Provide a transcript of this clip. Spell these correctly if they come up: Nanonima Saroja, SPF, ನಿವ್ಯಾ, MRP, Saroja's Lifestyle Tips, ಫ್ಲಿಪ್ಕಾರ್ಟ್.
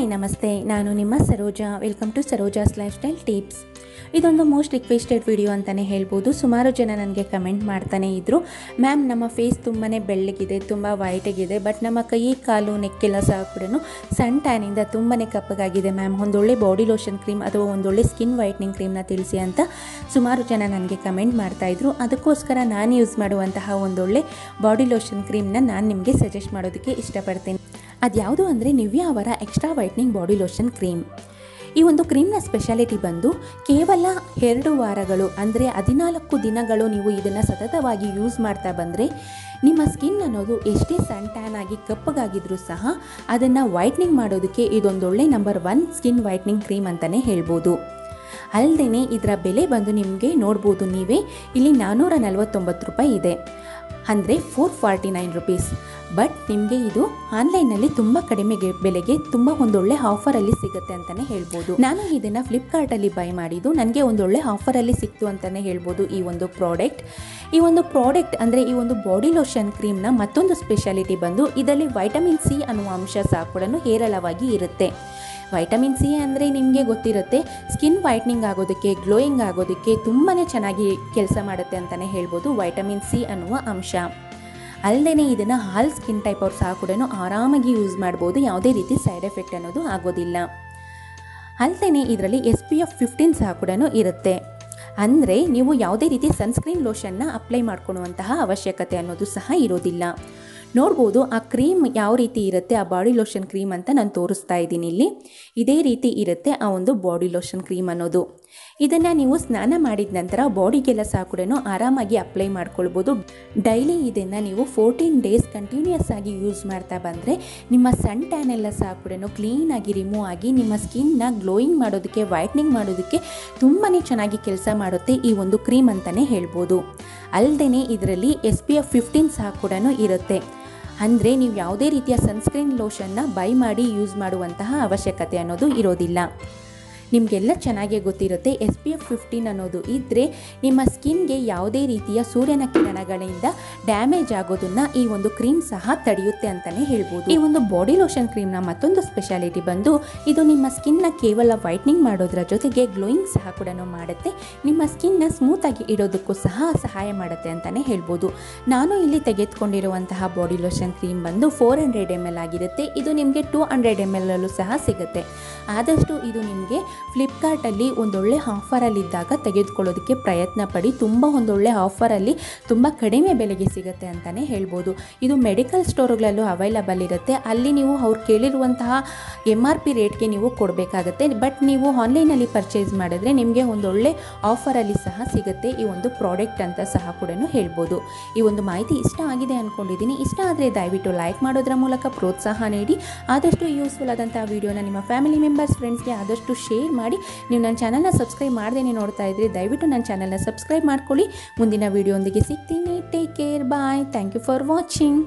Hi, Namaste. Nanonima Saroja. Welcome to Saroja's Lifestyle Tips. This is the most requested video antane helabodu. Sumaru jana nanage comment martane idru. Ma'am, nama face tumbane bellagide, tumba white agide, but nama kai kaalu neck ella saakudenu sun tan inda tumbane kappagagide ma'am. Ondolle body lotion cream athawa ondolle skin whitening cream na tilisi anta sumaru jana nanage comment marta idru. Adakkoskara naan use maduvanತಹ ondolle body lotion cream na naan nimge suggest madodakke ishta padtene. ಅದು ಯಾವುದು ಅಂದರೆ ನಿವ್ಯಾ ಅವರ extra whitening body lotion cream. ಈ ಒಂದು ಕ್ರೀಮ್ನ speciality ಬಂದು ಕೇವಲ 2 ವಾರಗಳು ಅಂದರೆ 14 ದಿನಗಳು ನೀವು ಇದನ್ನು ಸತತವಾಗಿ ಯೂಸ್ ಮಾಡ್ತಾ ಬಂದರೆ ನಿಮ್ಮ ಸ್ಕಿನ್ ಅನ್ನೋದು ಎಷ್ಟೇ ಸನ್ ಟ್ಯಾನ್ ಆಗಿ ಕಪ್ಪಗಾಗಿದ್ರೂ ಸಹ ಅದನ್ನು ವೈಟ್ನಿಂಗ್ ಮಾಡೋದಕ್ಕೆ ಇದೊಂದೊಳ್ಳೆ ನಂಬರ್ 1 ಸ್ಕಿನ್ ವೈಟ್ನಿಂಗ್ ಕ್ರೀಮ್ ಅಂತಲೇ ಹೇಳ್ಬೋದು. ಅಲ್ಲದೆ ಇದರ ಬೆಲೆ ಬಂದು ನಿಮಗೆ ನೋಡ್ಬೋದು ನೀವೇ ಇಲ್ಲಿ 449 ರೂಪಾಯಿ ಇದೆ ಅಂದರೆ 449 ರೂಪೀಸ್. ಬಟ್ ನಿಮಗೆ ಇದು ಆನ್ಲೈನಲ್ಲಿ ತುಂಬ ಕಡಿಮೆ ಬೆಲೆಗೆ ತುಂಬ ಒಂದೊಳ್ಳೆ ಆಫರಲ್ಲಿ ಸಿಗುತ್ತೆ ಅಂತಲೇ ಹೇಳ್ಬೋದು. ನಾನು ಇದನ್ನು ಫ್ಲಿಪ್ಕಾರ್ಟಲ್ಲಿ ಬೈ ಮಾಡಿದ್ದು, ನನಗೆ ಒಂದೊಳ್ಳೆ ಆಫರಲ್ಲಿ ಸಿಕ್ತು ಅಂತಲೇ ಹೇಳ್ಬೋದು ಈ ಒಂದು ಪ್ರಾಡಕ್ಟ್. ಅಂದರೆ ಈ ಒಂದು ಬಾಡಿ ಲೋಷನ್ ಕ್ರೀಮ್ನ ಮತ್ತೊಂದು ಸ್ಪೆಷಾಲಿಟಿ ಬಂದು ಇದರಲ್ಲಿ ವಿಟಮಿನ್ C ಅನ್ನುವ ಅಂಶ ಸಾಕುಗಳನ್ನು ಹೇರಳವಾಗಿ ಇರುತ್ತೆ. ವಿಟಮಿನ್ C ಅಂದರೆ ನಿಮಗೆ ಗೊತ್ತಿರುತ್ತೆ, ಸ್ಕಿನ್ ವೈಟ್ನಿಂಗ್ ಆಗೋದಕ್ಕೆ, ಗ್ಲೋಯಿಂಗ್ ಆಗೋದಕ್ಕೆ ತುಂಬಾ ಚೆನ್ನಾಗಿ ಕೆಲಸ ಮಾಡುತ್ತೆ ಅಂತಲೇ ಹೇಳ್ಬೋದು ವಿಟಮಿನ್ C ಅನ್ನುವ ಅಂಶ. ಅಲ್ಲದೆ ಇದನ್ನು ಆಲ್ ಸ್ಕಿನ್ ಟೈಪ್ ಅವ್ರು ಸಹ ಕೂಡ ಆರಾಮಾಗಿ ಯೂಸ್ ಮಾಡ್ಬೋದು, ಯಾವುದೇ ರೀತಿ ಸೈಡ್ ಎಫೆಕ್ಟ್ ಅನ್ನೋದು ಆಗೋದಿಲ್ಲ. ಅಲ್ಲದೆ ಇದರಲ್ಲಿ SPF 15 ಸಹ ಕೂಡ ಇರುತ್ತೆ, ಅಂದರೆ ನೀವು ಯಾವುದೇ ರೀತಿ ಸನ್ಸ್ಕ್ರೀನ್ ಲೋಷನ್ನ ಅಪ್ಲೈ ಮಾಡ್ಕೊಳ್ಳುವಂತಹ ಅವಶ್ಯಕತೆ ಅನ್ನೋದು ಸಹ ಇರೋದಿಲ್ಲ. ನೋಡ್ಬೋದು ಆ ಕ್ರೀಮ್ ಯಾವ ರೀತಿ ಇರುತ್ತೆ, ಆ ಬಾಡಿ ಲೋಷನ್ ಕ್ರೀಮ್ ಅಂತ ನಾನು ತೋರಿಸ್ತಾ ಇದ್ದೀನಿ, ಇಲ್ಲಿ ಇದೇ ರೀತಿ ಇರುತ್ತೆ ಆ ಒಂದು ಬಾಡಿ ಲೋಷನ್ ಕ್ರೀಮ್ ಅನ್ನೋದು. ಇದನ್ನು ನೀವು ಸ್ನಾನ ಮಾಡಿದ ನಂತರ ಬಾಡಿಗೆಲ್ಲ ಸಹ ಕೂಡ ಆರಾಮಾಗಿ ಅಪ್ಲೈ ಮಾಡ್ಕೊಳ್ಬೋದು. ಡೈಲಿ ಇದನ್ನು ನೀವು 14 ಡೇಸ್ ಕಂಟಿನ್ಯೂಯಸ್ ಆಗಿ ಯೂಸ್ ಮಾಡ್ತಾ ಬಂದರೆ ನಿಮ್ಮ ಸನ್ ಟ್ಯಾನ್ ಎಲ್ಲ ಸಹ ಕೂಡ ಕ್ಲೀನಾಗಿ ರಿಮೂವ್ ಆಗಿ ನಿಮ್ಮ ಸ್ಕಿನ್ನ ಗ್ಲೋಯಿಂಗ್ ಮಾಡೋದಕ್ಕೆ, ವೈಟ್ನಿಂಗ್ ಮಾಡೋದಕ್ಕೆ ತುಂಬಾ ಚೆನ್ನಾಗಿ ಕೆಲಸ ಮಾಡುತ್ತೆ ಈ ಒಂದು ಕ್ರೀಮ್ ಅಂತಲೇ ಹೇಳ್ಬೋದು. ಅಲ್ಲದೆ ಇದರಲ್ಲಿ SPF 15 ಸಹ ಕೂಡ ಇರುತ್ತೆ, ಅಂದರೆ ನೀವು ಯಾವುದೇ ರೀತಿಯ ಸನ್ಸ್ಕ್ರೀನ್ ಲೋಷನ್ನ ಬೈ ಮಾಡಿ ಯೂಸ್ ಮಾಡುವಂತಹ ಅವಶ್ಯಕತೆ ಅನ್ನೋದು ಇರೋದಿಲ್ಲ. ನಿಮಗೆಲ್ಲ ಚೆನ್ನಾಗೇ ಗೊತ್ತಿರುತ್ತೆ SPF 15 ಅನ್ನೋದು ಇದ್ದರೆ ನಿಮ್ಮ ಸ್ಕಿನ್ಗೆ ಯಾವುದೇ ರೀತಿಯ ಸೂರ್ಯನ ಕಿರಣಗಳಿಂದ ಡ್ಯಾಮೇಜ್ ಆಗೋದನ್ನು ಈ ಒಂದು ಕ್ರೀಮ್ ಸಹ ತಡೆಯುತ್ತೆ ಅಂತಲೇ ಹೇಳ್ಬೋದು. ಈ ಒಂದು ಬಾಡಿ ಲೋಷನ್ ಕ್ರೀಮ್ನ ಮತ್ತೊಂದು ಸ್ಪೆಷಾಲಿಟಿ ಬಂದು ಇದು ನಿಮ್ಮ ಸ್ಕಿನ್ನ ಕೇವಲ ವೈಟ್ನಿಂಗ್ ಮಾಡೋದ್ರ ಜೊತೆಗೆ ಗ್ಲೋಯಿಂಗ್ ಸಹ ಕೂಡ ಮಾಡುತ್ತೆ, ನಿಮ್ಮ ಸ್ಕಿನ್ನ ಸ್ಮೂತಾಗಿ ಇಡೋದಕ್ಕೂ ಸಹ ಸಹಾಯ ಮಾಡುತ್ತೆ ಅಂತಲೇ ಹೇಳ್ಬೋದು. ನಾನು ಇಲ್ಲಿ ತೆಗೆದುಕೊಂಡಿರುವಂತಹ ಬಾಡಿ ಲೋಷನ್ ಕ್ರೀಮ್ ಬಂದು 400 ml ಆಗಿರುತ್ತೆ, ಇದು ನಿಮಗೆ 200 ml ಸಹ ಸಿಗುತ್ತೆ. ಆದಷ್ಟು ಇದು ನಿಮಗೆ ಫ್ಲಿಪ್ಕಾರ್ಟಲ್ಲಿ ಒಂದೊಳ್ಳೆ ಆಫರಲ್ಲಿದ್ದಾಗ ತೆಗೆದುಕೊಳ್ಳೋದಕ್ಕೆ ಪ್ರಯತ್ನ ಪಡಿ, ತುಂಬ ಒಂದೊಳ್ಳೆ ಆಫರಲ್ಲಿ ತುಂಬ ಕಡಿಮೆ ಬೆಲೆಗೆ ಸಿಗುತ್ತೆ ಅಂತಲೇ ಹೇಳ್ಬೋದು. ಇದು ಮೆಡಿಕಲ್ ಸ್ಟೋರ್ಗಳಲ್ಲೂ ಅವೈಲಬಲ್ ಇರುತ್ತೆ, ಅಲ್ಲಿ ನೀವು ಅವ್ರು ಕೇಳಿರುವಂತಹ MRP ರೇಟ್ಗೆ ನೀವು ಕೊಡಬೇಕಾಗತ್ತೆ. ಬಟ್ ನೀವು ಆನ್ಲೈನಲ್ಲಿ ಪರ್ಚೇಸ್ ಮಾಡಿದ್ರೆ ನಿಮಗೆ ಒಂದೊಳ್ಳೆ ಆಫರಲ್ಲಿ ಸಹ ಸಿಗುತ್ತೆ ಈ ಒಂದು ಪ್ರಾಡಕ್ಟ್ ಅಂತ ಸಹ ಕೂಡ ಹೇಳ್ಬೋದು. ಈ ಒಂದು ಮಾಹಿತಿ ಇಷ್ಟ ಆಗಿದೆ ಅಂದ್ಕೊಂಡಿದ್ದೀನಿ, ಇಷ್ಟ ಆದರೆ ದಯವಿಟ್ಟು ಲೈಕ್ ಮಾಡೋದ್ರ ಮೂಲಕ ಪ್ರೋತ್ಸಾಹ ನೀಡಿ. ಆದಷ್ಟು ಯೂಸ್ಫುಲ್ ಆದಂಥ ವಿಡಿಯೋನ ನಿಮ್ಮ ಫ್ಯಾಮಿಲಿ ಮೆಂಬರ್ಸ್, ಫ್ರೆಂಡ್ಸ್ಗೆ ಆದಷ್ಟು ಶೇರ್ ಮಾಡಿ. ನೀವು ನನ್ನ ಚಾನಲ್ನ ಸಬ್ಸ್ಕ್ರೈಬ್ ಮಾಡ್ದೇನೆ ನೋಡ್ತಾ ಇದ್ದರೆ ದಯವಿಟ್ಟು ನನ್ನ ಚಾನಲ್ನ ಸಬ್ಸ್ಕ್ರೈಬ್ ಮಾಡ್ಕೊಳ್ಳಿ. ಮುಂದಿನ ವಿಡಿಯೋ ಒಂದಿಗೆ ಸಿಗ್ತೀನಿ. Take care, bye, thank you for watching.